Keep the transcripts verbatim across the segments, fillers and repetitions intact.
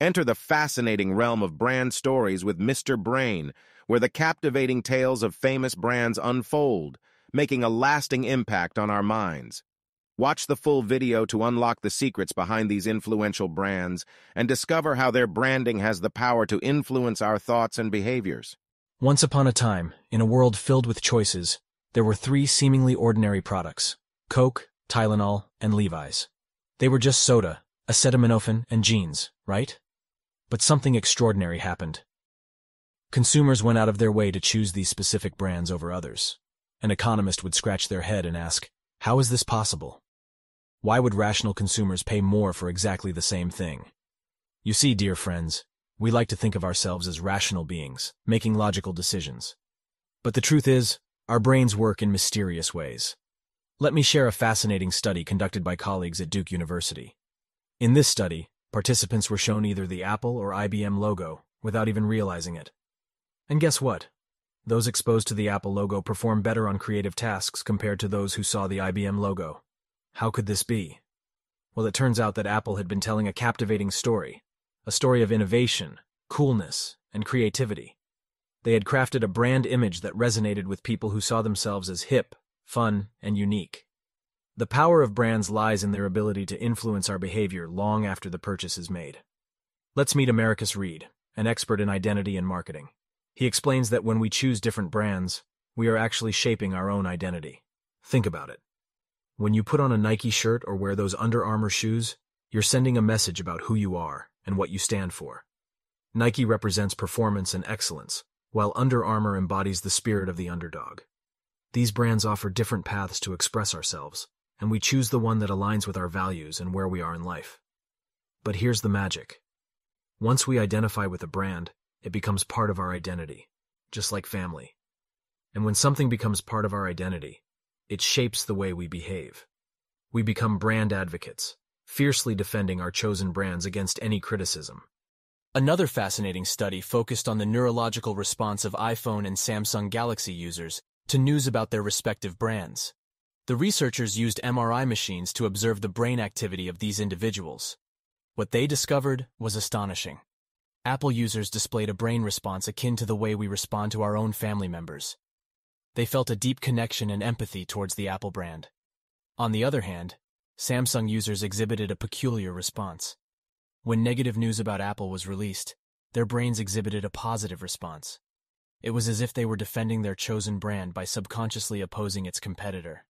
Enter the fascinating realm of brand stories with Mister Brain, where the captivating tales of famous brands unfold, making a lasting impact on our minds. Watch the full video to unlock the secrets behind these influential brands and discover how their branding has the power to influence our thoughts and behaviors. Once upon a time, in a world filled with choices, there were three seemingly ordinary products: Coke, Tylenol, and Levi's. They were just soda, acetaminophen, and jeans, right? But something extraordinary happened. Consumers went out of their way to choose these specific brands over others. An economist would scratch their head and ask, how is this possible? Why would rational consumers pay more for exactly the same thing? You see, dear friends, we like to think of ourselves as rational beings, making logical decisions. But the truth is, our brains work in mysterious ways. Let me share a fascinating study conducted by colleagues at Duke University. In this study, participants were shown either the Apple or I B M logo without even realizing it. And guess what? Those exposed to the Apple logo performed better on creative tasks compared to those who saw the I B M logo. How could this be? Well, it turns out that Apple had been telling a captivating story, a story of innovation, coolness, and creativity. They had crafted a brand image that resonated with people who saw themselves as hip, fun, and unique. The power of brands lies in their ability to influence our behavior long after the purchase is made. Let's meet Americus Reid, an expert in identity and marketing. He explains that when we choose different brands, we are actually shaping our own identity. Think about it. When you put on a Nike shirt or wear those Under Armour shoes, you're sending a message about who you are and what you stand for. Nike represents performance and excellence, while Under Armour embodies the spirit of the underdog. These brands offer different paths to express ourselves, and we choose the one that aligns with our values and where we are in life. But here's the magic. Once we identify with a brand, it becomes part of our identity, just like family. And when something becomes part of our identity, it shapes the way we behave. We become brand advocates, fiercely defending our chosen brands against any criticism. Another fascinating study focused on the neurological response of iPhone and Samsung Galaxy users to news about their respective brands. The researchers used M R I machines to observe the brain activity of these individuals. What they discovered was astonishing. Apple users displayed a brain response akin to the way we respond to our own family members. They felt a deep connection and empathy towards the Apple brand. On the other hand, Samsung users exhibited a peculiar response. When negative news about Apple was released, their brains exhibited a positive response. It was as if they were defending their chosen brand by subconsciously opposing its competitor.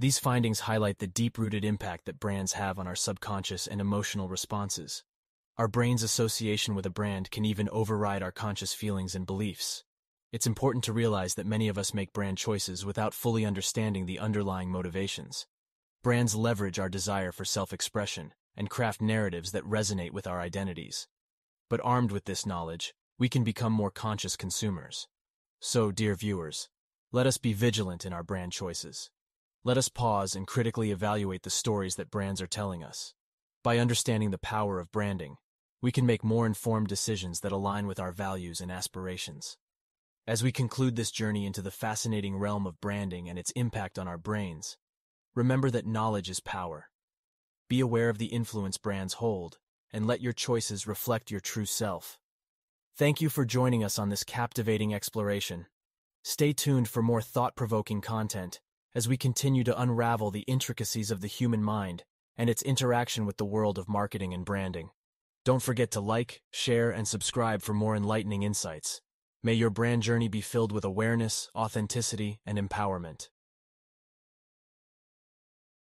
These findings highlight the deep-rooted impact that brands have on our subconscious and emotional responses. Our brain's association with a brand can even override our conscious feelings and beliefs. It's important to realize that many of us make brand choices without fully understanding the underlying motivations. Brands leverage our desire for self-expression and craft narratives that resonate with our identities. But armed with this knowledge, we can become more conscious consumers. So, dear viewers, let us be vigilant in our brand choices. Let us pause and critically evaluate the stories that brands are telling us. By understanding the power of branding, we can make more informed decisions that align with our values and aspirations. As we conclude this journey into the fascinating realm of branding and its impact on our brains, remember that knowledge is power. Be aware of the influence brands hold, and let your choices reflect your true self. Thank you for joining us on this captivating exploration. Stay tuned for more thought-provoking content as we continue to unravel the intricacies of the human mind and its interaction with the world of marketing and branding. Don't forget to like, share, and subscribe for more enlightening insights. May your brand journey be filled with awareness, authenticity, and empowerment.